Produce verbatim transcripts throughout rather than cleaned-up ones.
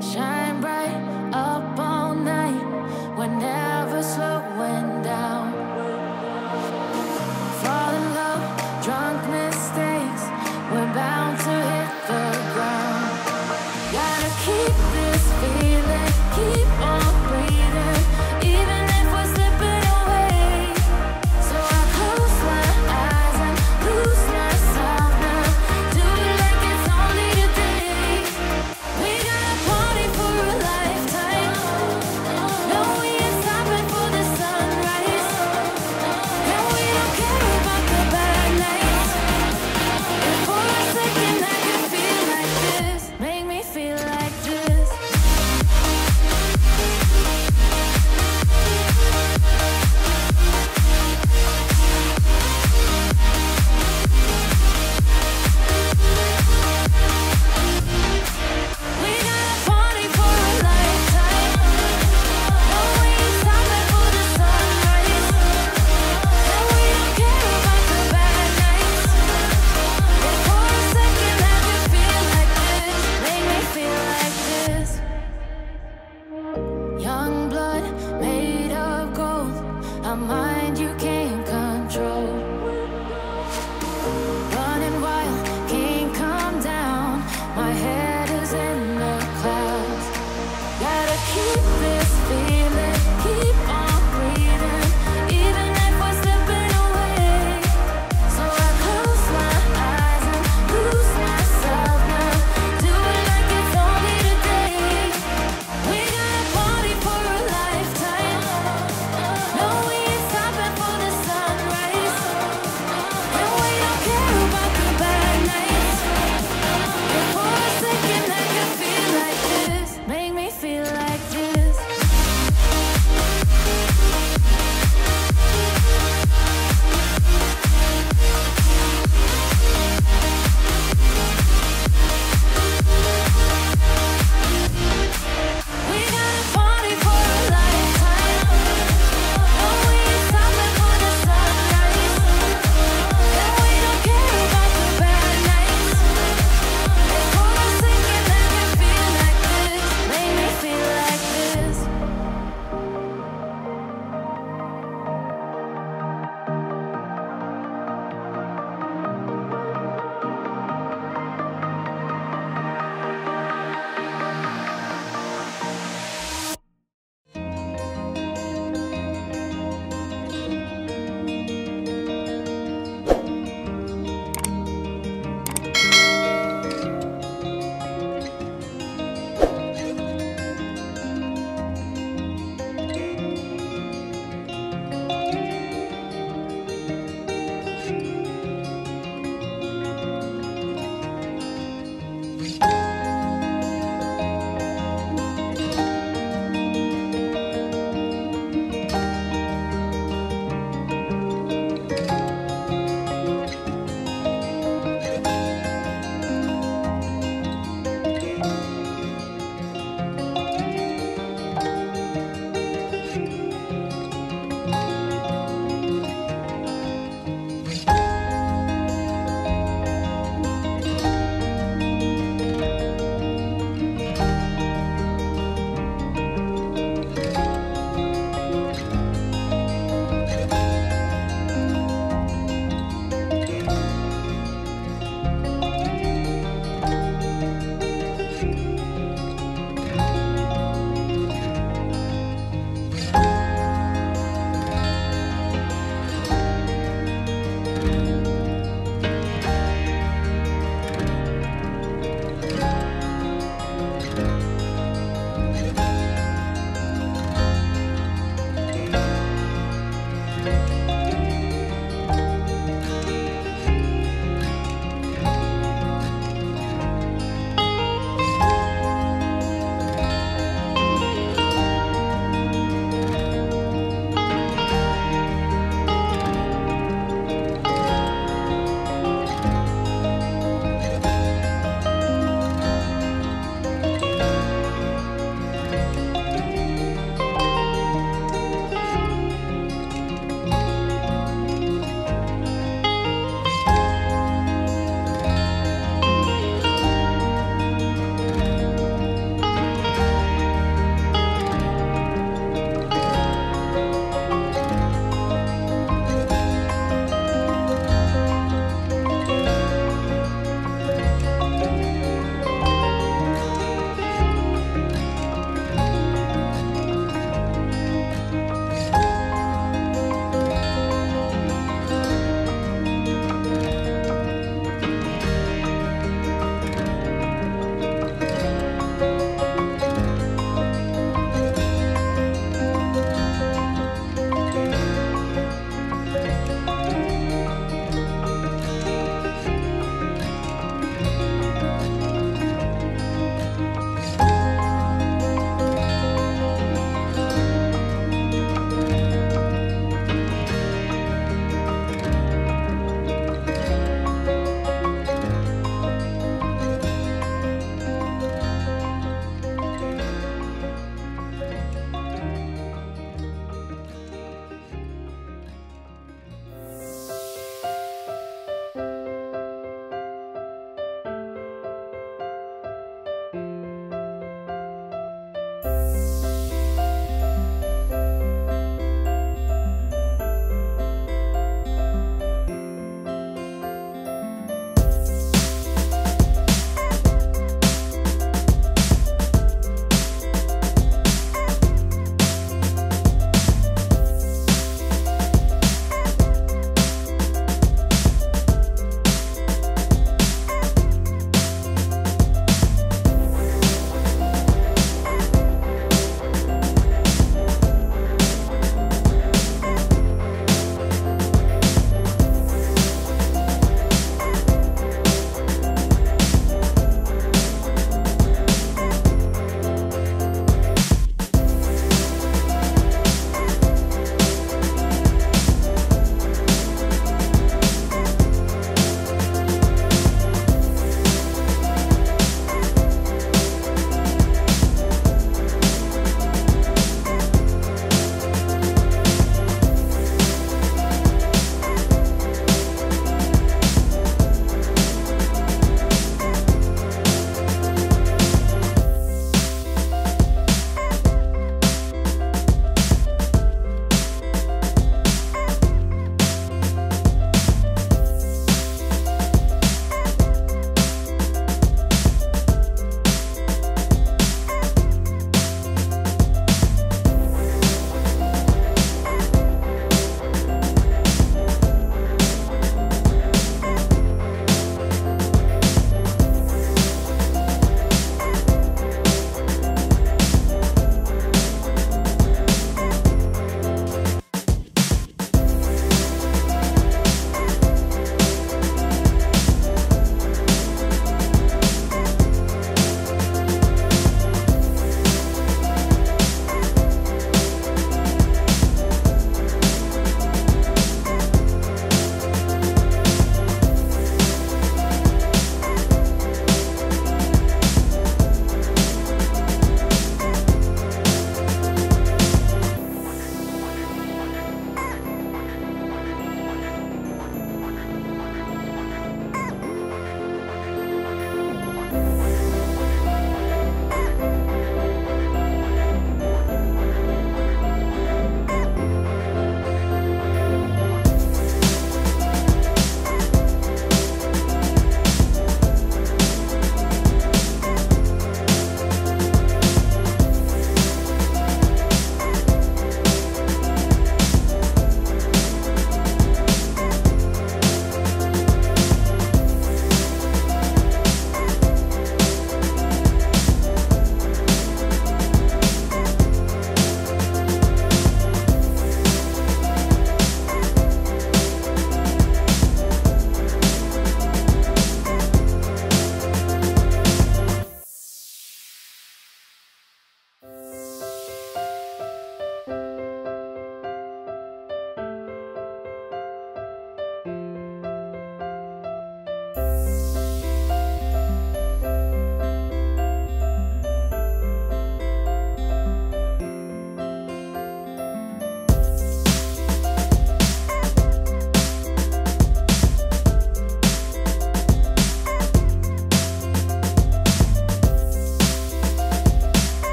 Shine bright up all night, we're never slowing down. Fall in love, drunk mistakes, we're bound to hit the ground. Gotta keep this feeling, keep on breathing, even if we're slipping away. So I close my eyes and lose myself now, do it like it's only a day. We got a party for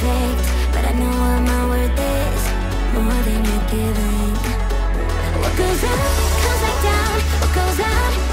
perfect, but I know what my worth is, more than you're giving. What goes up comes back down, what goes out